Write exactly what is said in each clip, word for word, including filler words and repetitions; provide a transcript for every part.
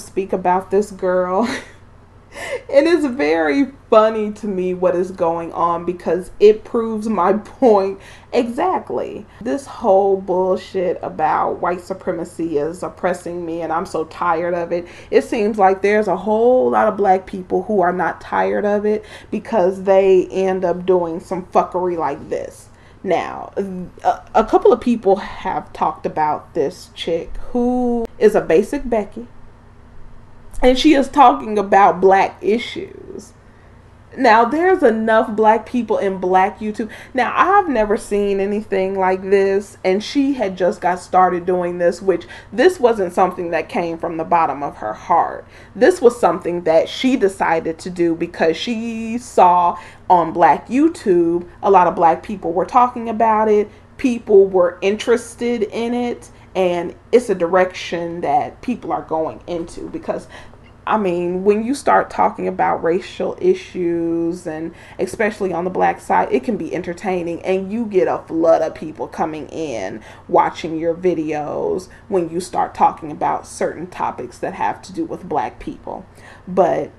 to speak about this girl. It is very funny to me what is going on, because it proves my point exactly. This whole bullshit about white supremacy is oppressing me and I'm so tired of it. It seems like there's a whole lot of black people who are not tired of it because they end up doing some fuckery like this. Now, a, a couple of people have talked about this chick who is a basic Becky. And she is talking about black issues. Now, there's enough black people in black YouTube. Now, I've never seen anything like this. And she had just got started doing this, which this wasn't something that came from the bottom of her heart. This was something that she decided to do because she saw on black YouTube, a lot of black people were talking about it. People were interested in it. And it's a direction that people are going into, because, I mean, when you start talking about racial issues, and especially on the black side, it can be entertaining, and you get a flood of people coming in, watching your videos when you start talking about certain topics that have to do with black people. But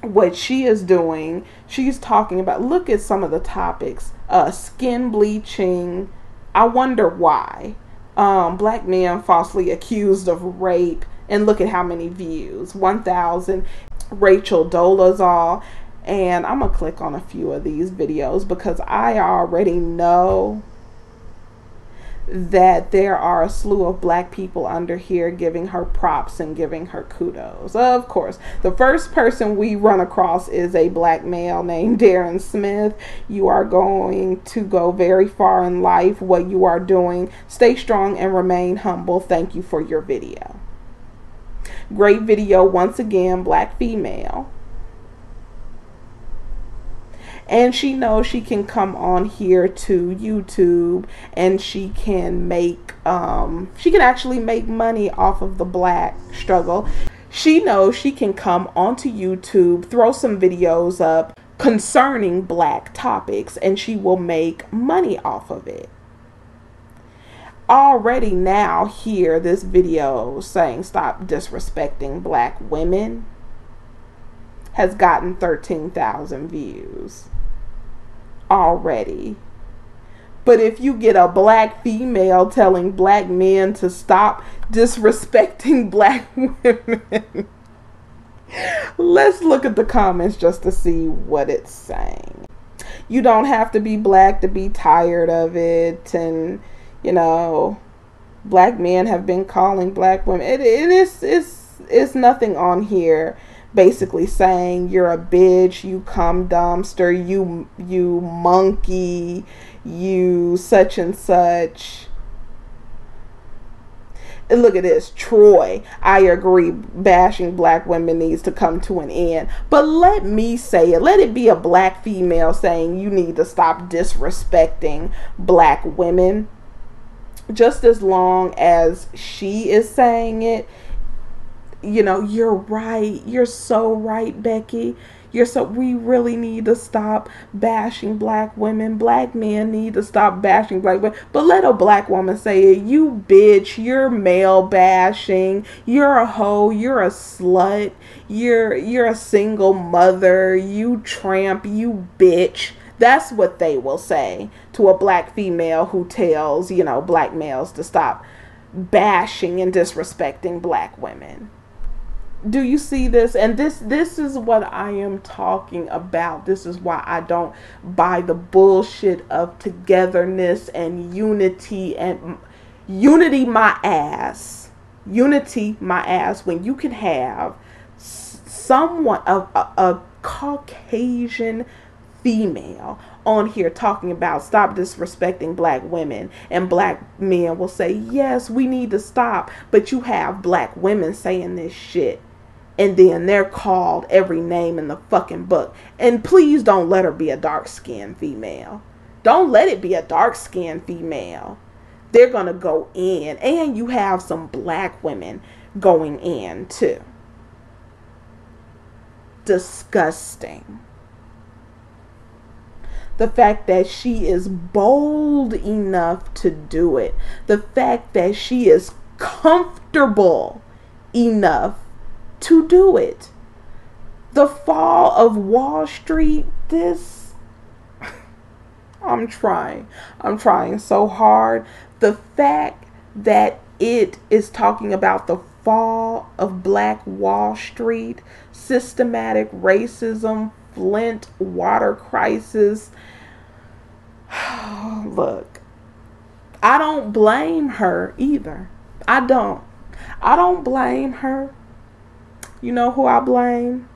what she is doing, she's talking about, look at some of the topics, uh, skin bleaching, I wonder why. Um, black men falsely accused of rape, and look at how many views, one thousand. Rachel Dolazar, and I'm gonna click on a few of these videos because I already know that there are a slew of black people under here giving her props and giving her kudos. Of course, the first person we run across is a black male named Darren Smith. You are going to go very far in life, what you are doing. Stay strong and remain humble. Thank you for your video. Great video once again, black female. And she knows she can come on here to YouTube and she can make, um, she can actually make money off of the black struggle. She knows she can come onto YouTube, throw some videos up concerning black topics, and she will make money off of it. Already now here, this video saying stop disrespecting black women has gotten thirteen thousand views already. But if you get a black female telling black men to stop disrespecting black women, let's look at the comments just to see what it's saying. You don't have to be black to be tired of it. And, you know, black men have been calling black women. It, it is, it's, it's nothing on here basically saying you're a bitch, you cum dumpster, you you monkey, you such and such. And look at this, Troy, I agree, bashing black women needs to come to an end. But let me say it, let it be a black female saying you need to stop disrespecting black women. Just as long as she is saying it, you know, you're right. You're so right, Becky. You're so, we really need to stop bashing black women. Black men need to stop bashing black women. But let a black woman say it. You bitch, you're male bashing. You're a hoe. You're a slut. You're, you're a single mother. You tramp. You bitch. That's what they will say to a black female who tells, you know, black males to stop bashing and disrespecting black women. Do you see this? And this this is what I am talking about. This is why I don't buy the bullshit of togetherness and unity. And unity my ass. Unity my ass. When you can have someone, a, a, a Caucasian female on here talking about stop disrespecting black women, and black men will say yes, we need to stop, but you have black women saying this shit, and then they're called every name in the fucking book. And please don't let her be a dark-skinned female. Don't let it be a dark-skinned female. They're gonna go in, and you have some black women going in too. Disgusting. The fact that she is bold enough to do it. The fact that she is comfortable enough to do it. The fall of Wall Street, this, I'm trying. I'm trying so hard. The fact that it is talking about the fall of Black Wall Street, systematic racism, Flint water crisis. Look, I don't blame her either. I don't. I don't blame her. You know who I blame?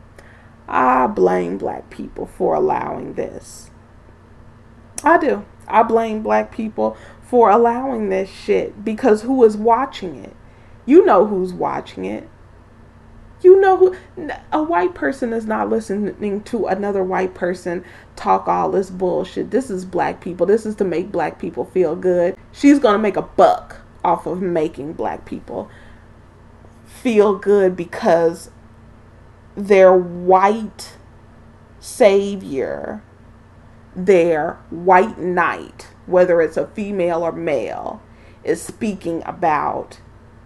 I blame Black people for allowing this. I do. I blame Black people for allowing this shit, because who is watching it? You know who's watching it. You know who. A white person is not listening to another white person talk all this bullshit. This is Black people. This is to make Black people feel good. She's gonna make a buck off of making Black people feel good because their white savior, their white knight, whether it's a female or male, is speaking about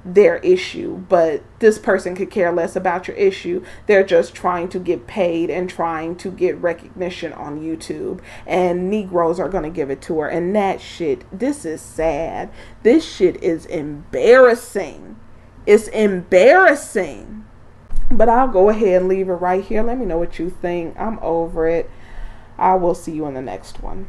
their issue. But this person could care less about your issue. They're just trying to get paid and trying to get recognition on YouTube, and Negroes are going to give it to her. And that shit, this is sad. This shit is embarrassing. It's embarrassing. But I'll go ahead and leave it right here. Let me know what you think. I'm over it. I will see you in the next one.